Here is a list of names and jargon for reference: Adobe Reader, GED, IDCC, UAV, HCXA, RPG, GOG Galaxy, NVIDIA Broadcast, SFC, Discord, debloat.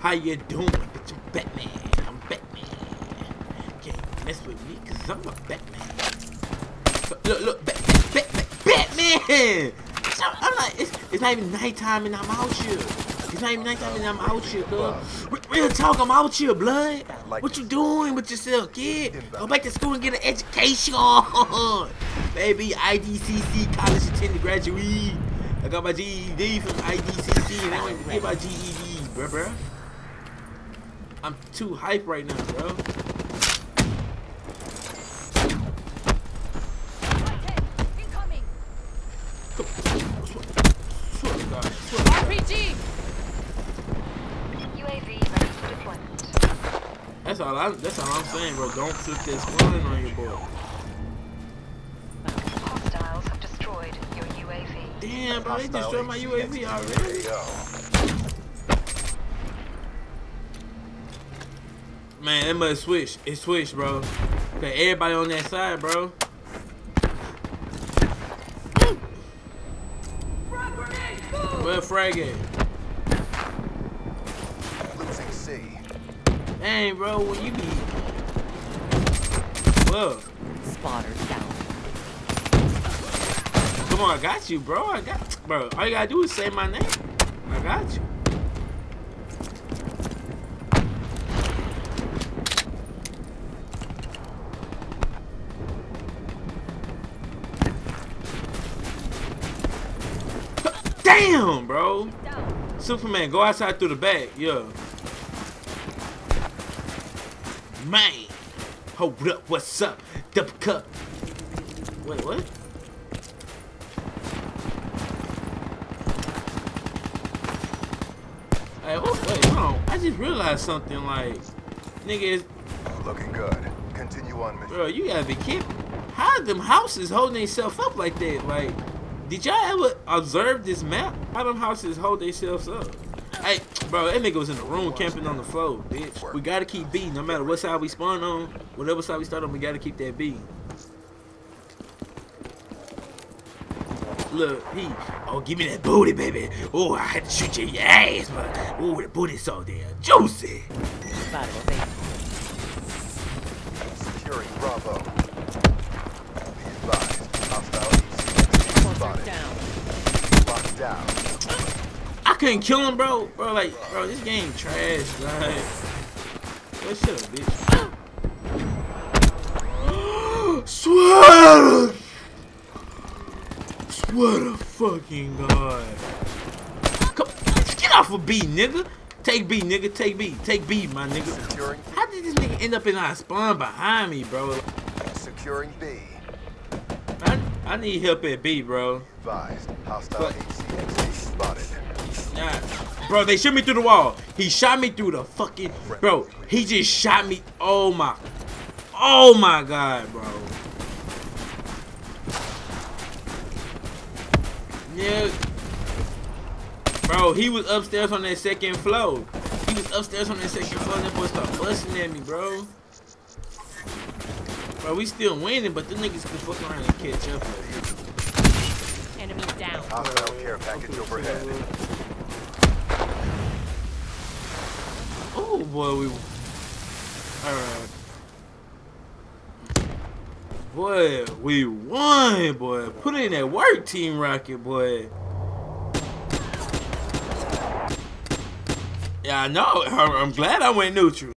How you doing? It's Batman. I'm Batman. Can't mess with me because I'm a Batman. Look, look, Batman! So I'm like, it's not even nighttime and I'm out here. It's not even nighttime and I'm out here, dog. Real talk, I'm out here, blood. What you doing with yourself, kid? Go back to school and get an education. Baby, IDCC, college attended graduate. I got my GED from IDCC and I don't even get my GED, bruh. I'm too hype right now, bro. Incoming. RPG. UAV ready for deployment. That's all I'm saying, bro. Don't put this spawning on your board. Hostiles have destroyed your UAV. Damn, bro, they destroyed my UAV already. Man, that must switch. It switched, bro. Okay, everybody on that side, bro. Frag grenade, where frag at? Losing C. Dang, bro, what you be? Whoa. Spotter down. Come on, I got you, bro. Bro, all you gotta do is say my name. I got you. Damn, bro. Superman, go outside through the back. Yeah. Man. Hold up. What's up? Double cup. Wait, what? Hey, wait, hold on. I just realized something. Like, nigga is... Looking good. Continue on, man. Bro, you gotta be kidding. How are them houses holding themselves up like that? Like... Did y'all ever observe this map? How them houses hold themselves up? Hey, bro, that nigga was in the room camping on the floor, bitch. We gotta keep B, no matter what side we spawn on, whatever side we start on, we gotta keep that B. Look, he, oh, give me that booty, baby. Oh, I had to shoot you in your ass, but oh, the booty's so damn juicy. Securing Bravo. I couldn't kill him, bro. Bro, like, bro, this game trash. Like, what's up, bitch? Swear! Swear to fucking God! Come, get off of B, nigga. Take B, nigga. Take B. Take B, my nigga. How did this nigga end up in our spawn behind me, bro? Securing B. I need help at B, bro. Advised. Hostile HCXA spotted. Nah. Bro, they shot me through the wall. He shot me through the fucking... Bro, he just shot me. Oh, my... Oh, my God, bro. Yeah. Bro, he was upstairs on that second floor. He was upstairs on that second floor. That boy started busting at me, bro. Bro, we still winning, but them niggas can fuck around and catch up. Enemy down. Hostile care package overhead. Oh boy, we. Alright. Boy, we won, boy. Put in that work, Team Rocket, boy. Yeah, I know. I'm glad I went neutral.